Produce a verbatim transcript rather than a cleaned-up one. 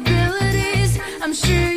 possibilities. I'm sure